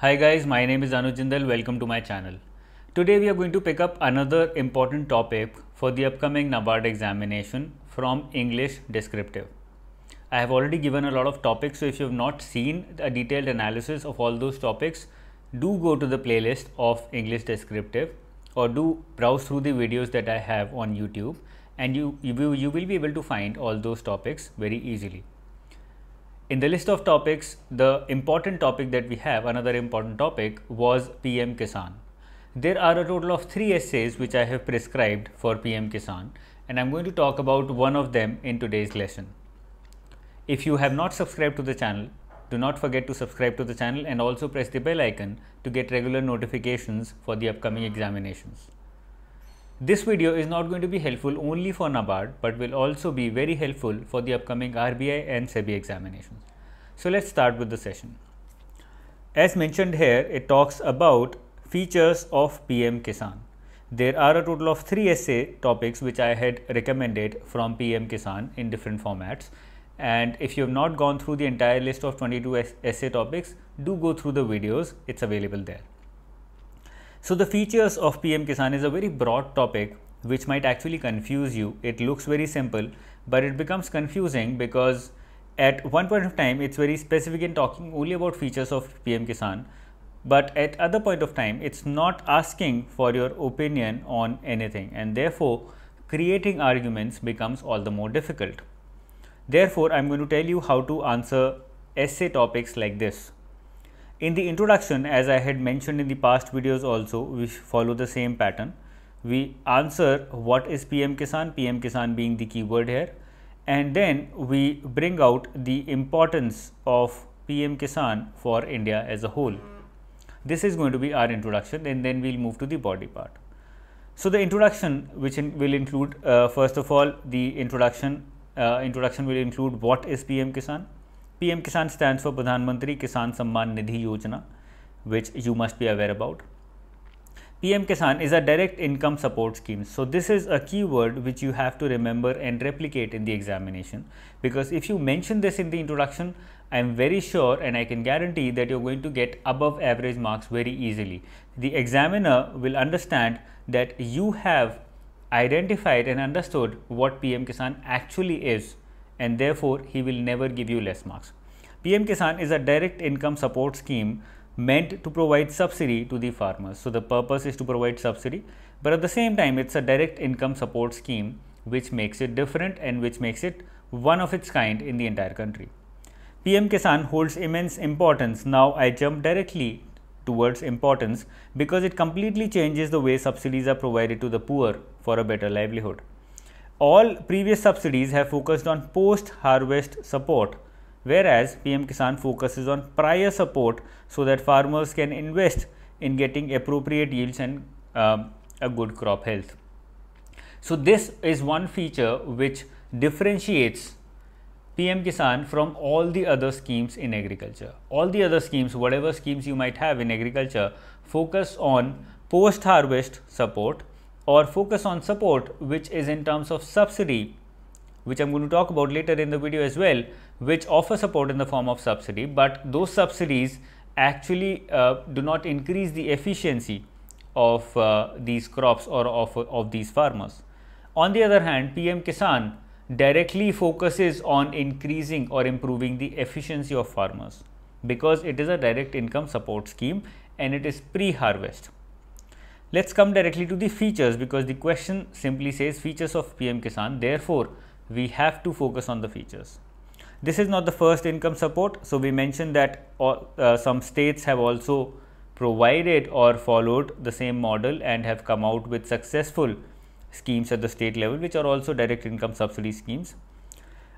Hi guys, my name is Anuj Jindal. Welcome to my channel. Today we are going to pick up another important topic for the upcoming NABARD examination from English descriptive. I have already given a lot of topics, so if you have not seen a detailed analysis of all those topics, do go to the playlist of English descriptive or do browse through the videos that I have on YouTube and you will be able to find all those topics very easily. In the list of topics, the important topic that we have, another important topic, was PM Kisan. There are a total of 3 essays which I have prescribed for PM Kisan, and I am going to talk about one of them in today's lesson. If you have not subscribed to the channel, do not forget to subscribe to the channel and also press the bell icon to get regular notifications for the upcoming examinations. This video is not going to be helpful only for NABARD, but will also be very helpful for the upcoming RBI and SEBI examinations. So let's start with the session. As mentioned here, it talks about features of PM Kisan. There are a total of 3 essay topics which I had recommended from PM Kisan in different formats. And if you have not gone through the entire list of 22 essay topics, do go through the videos, it's available there. So the features of PM Kisan is a very broad topic which might actually confuse you. It looks very simple, but it becomes confusing because at one point of time it's very specific in talking only about features of PM Kisan, but at other point of time it's not asking for your opinion on anything, and therefore creating arguments becomes all the more difficult. Therefore, I'm going to tell you how to answer essay topics like this. In the introduction, as I had mentioned in the past videos also, we follow the same pattern. We answer what is PM Kisan being the keyword here, and then we bring out the importance of PM Kisan for India as a whole. This is going to be our introduction, and then we'll move to the body part. So the introduction, which will include first of all the introduction will include what is PM Kisan. PM Kisan stands for Pradhan Mantri Kisan Samman Nidhi Yojana, which you must be aware about. PM Kisan is a direct income support scheme. So this is a keyword which you have to remember and replicate in the examination, because if you mention this in the introduction, I am very sure and I can guarantee that you are going to get above average marks very easily. The examiner will understand that you have identified and understood what PM Kisan actually is, and therefore he will never give you less marks. PM Kisan is a direct income support scheme meant to provide subsidy to the farmers. So the purpose is to provide subsidy, but at the same time it's a direct income support scheme which makes it different and which makes it one of its kind in the entire country. PM Kisan holds immense importance. Now I jump directly towards importance because it completely changes the way subsidies are provided to the poor for a better livelihood. All previous subsidies have focused on post-harvest support, whereas PM Kisan focuses on prior support so that farmers can invest in getting appropriate yields and a good crop health. So this is one feature which differentiates PM Kisan from all the other schemes in agriculture. All the other schemes, whatever schemes you might have in agriculture, focus on post-harvest support or focus on support which is in terms of subsidy, which I am going to talk about later in the video as well, which offer support in the form of subsidy, but those subsidies actually do not increase the efficiency of these crops or of these farmers. On the other hand, PM Kisan directly focuses on increasing or improving the efficiency of farmers because it is a direct income support scheme and it is pre-harvest. Let's come directly to the features, because the question simply says features of PM Kisan, therefore we have to focus on the features. This is not the first income support, so we mentioned that some states have also provided or followed the same model and have come out with successful schemes at the state level which are also direct income subsidy schemes.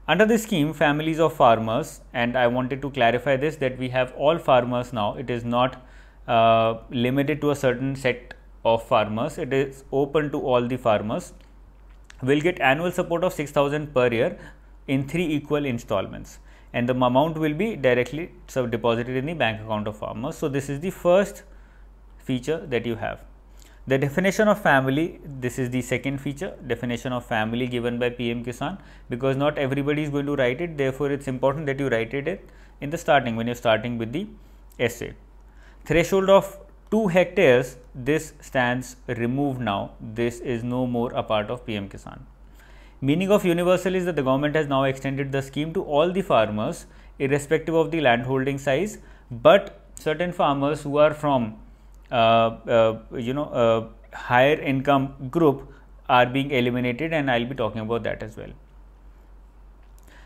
Under this scheme, families of farmers, and I wanted to clarify this that we have all farmers now, it is not limited to a certain set of farmers, it is open to all the farmers, will get annual support of 6,000 per year in 3 equal installments, and the amount will be directly deposited in the bank account of farmers. So this is the first feature that you have. The definition of family, this is the second feature, definition of family given by PM Kisan, because not everybody is going to write it, therefore it's important that you write it in the starting when you're starting with the essay. threshold of 2 hectares, this stands removed now. This is no more a part of PM Kisan. Meaning of universal is that the government has now extended the scheme to all the farmers irrespective of the land holding size, but certain farmers who are from higher income group are being eliminated, and I will be talking about that as well.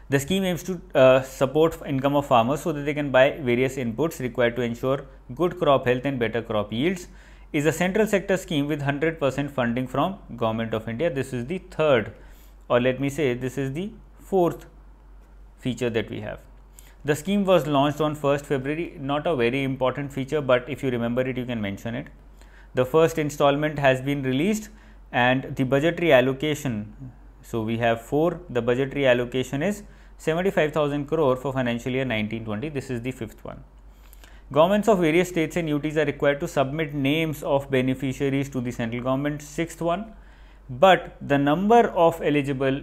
The scheme aims to support income of farmers so that they can buy various inputs required to ensure good crop health and better crop yields. Is a central sector scheme with 100% funding from Government of India. This is the third, or let me say this is the fourth feature that we have. The scheme was launched on 1st February, not a very important feature, but if you remember it, you can mention it. The first installment has been released and the budgetary allocation, so we have 4, the budgetary allocation is 75,000 crore for financial year 1920, this is the fifth one. Governments of various states and UTs are required to submit names of beneficiaries to the central government, sixth one, but the number of eligible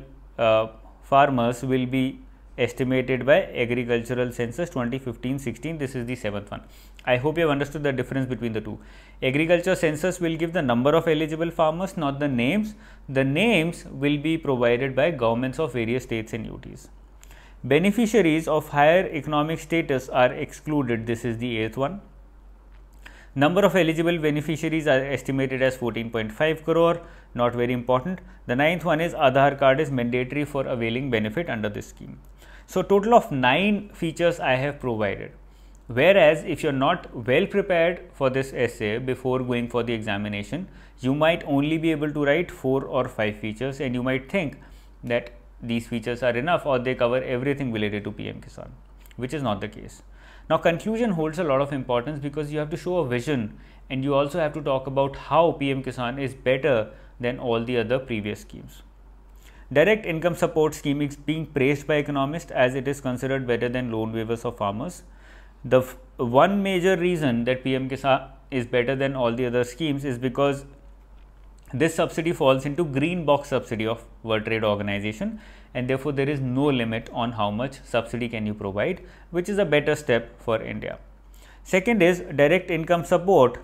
farmers will be estimated by agricultural census 2015-16, this is the seventh one. I hope you have understood the difference between the two. Agriculture census will give the number of eligible farmers, not the names. The names will be provided by governments of various states and UTs. Beneficiaries of higher economic status are excluded, this is the eighth one. Number of eligible beneficiaries are estimated as 14.5 crore, not very important. The ninth one is Aadhaar card is mandatory for availing benefit under this scheme. So, total of 9 features I have provided, whereas if you are not well prepared for this essay before going for the examination, you might only be able to write 4 or 5 features and you might think that these features are enough or they cover everything related to PM Kisan, which is not the case. Now, conclusion holds a lot of importance because you have to show a vision and you also have to talk about how PM Kisan is better than all the other previous schemes. Direct income support scheme is being praised by economists as it is considered better than loan waivers of farmers. The one major reason that PM Kisan is better than all the other schemes is because this subsidy falls into green box subsidy of World Trade Organization, and therefore there is no limit on how much subsidy can you provide, which is a better step for India. Second is direct income support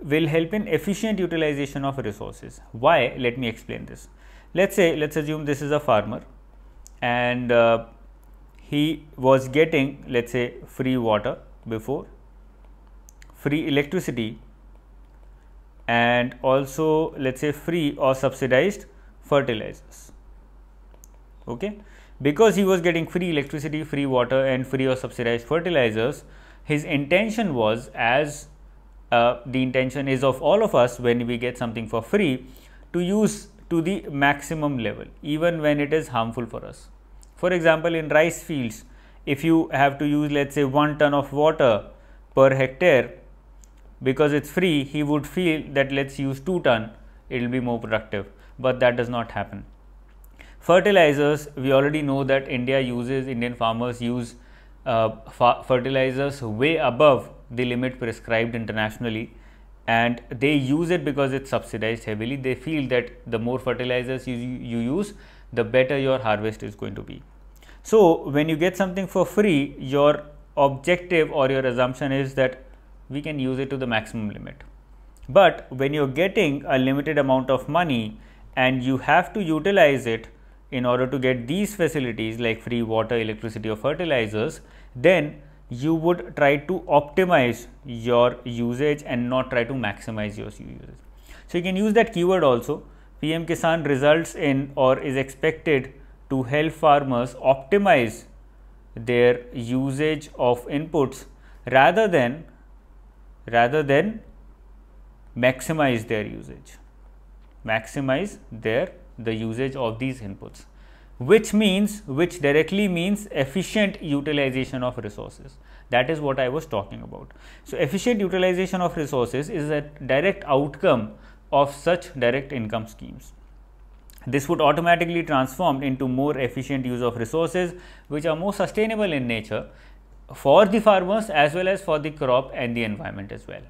will help in efficient utilization of resources. Why? Let me explain this. Let's assume this is a farmer and he was getting, let's say, free water before, free electricity, and also let's say free or subsidized fertilizers. Okay? Because he was getting free electricity, free water and free or subsidized fertilizers, his intention was, as the intention is of all of us when we get something for free, to use to the maximum level even when it is harmful for us. For example, in rice fields, if you have to use, let's say, 1 ton of water per hectare, because it's free, he would feel that let's use 2 ton, it will be more productive, but that does not happen. Fertilizers, we already know that Indian farmers use fertilizers way above the limit prescribed internationally, and they use it because it's subsidized heavily. They feel that the more fertilizers you use, the better your harvest is going to be. So, when you get something for free, your objective or your assumption is that we can use it to the maximum limit. But when you are getting a limited amount of money and you have to utilize it in order to get these facilities like free water, electricity or fertilizers, then you would try to optimize your usage and not try to maximize your usage. So, you can use that keyword also. PM Kisan results in or is expected to help farmers optimize their usage of inputs rather than maximize their usage, the usage of these inputs, which directly means efficient utilization of resources. That is what I was talking about. So, efficient utilization of resources is a direct outcome of such direct income schemes. This would automatically transform into more efficient use of resources, which are more sustainable in nature for the farmers as well as for the crop and the environment as well.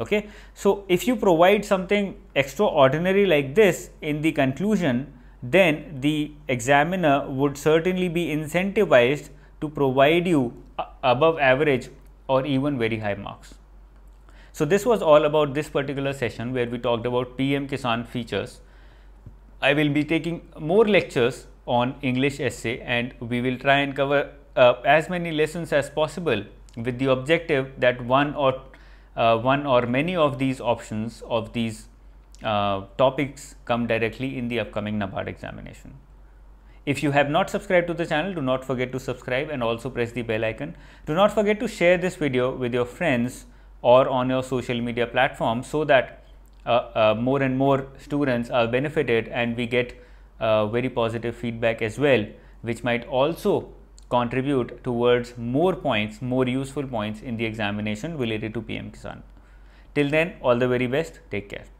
Okay? So, if you provide something extraordinary like this in the conclusion, then the examiner would certainly be incentivized to provide you above average or even very high marks. So this was all about this particular session where we talked about PM Kisan features. I will be taking more lectures on English essay, and we will try and cover as many lessons as possible with the objective that one or many of these options of these topics come directly in the upcoming NABARD examination. If you have not subscribed to the channel, do not forget to subscribe and also press the bell icon. Do not forget to share this video with your friends or on your social media platform, so that more and more students are benefited and we get very positive feedback as well, which might also contribute towards more points, more useful points in the examination related to PM Kisan. Till then, all the very best. Take care.